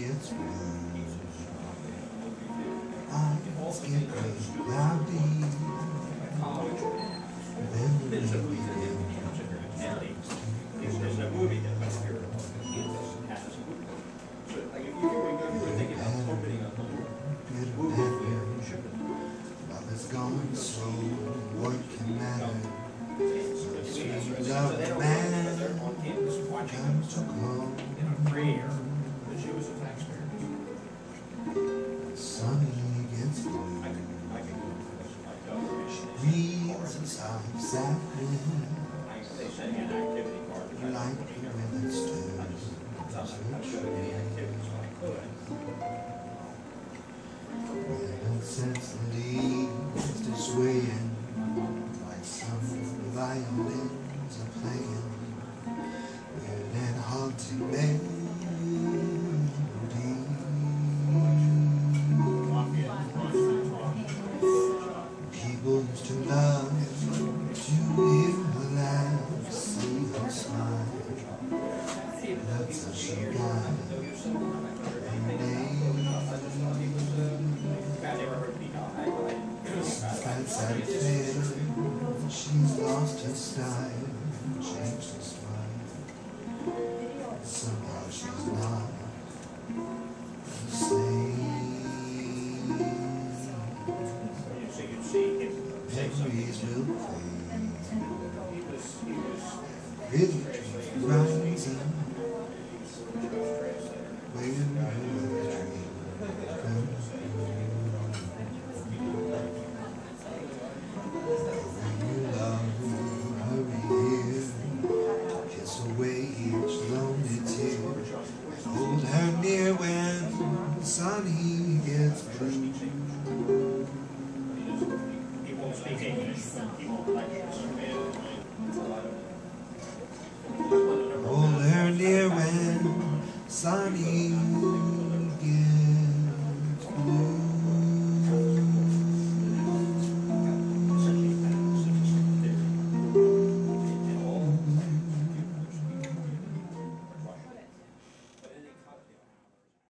gets blue, I get crazy. There's a movie love is going slow, what can matter? Love it matter, come so close. Sunny gets blue, reads inside sadly, like when it stirs. Since the leaves are swaying, like some violins are playing, with that haunting melody. People used to love to hear her laugh, see her smile. That's such she got. She's lost her style, changed her smile. Somehow she's not the same. Memories will fade. Rhythm keeps rising. Waiting for a dream. Hold her near when Sunny gets blue. He won't speak English, he won't lecture. Hold her near when Sunny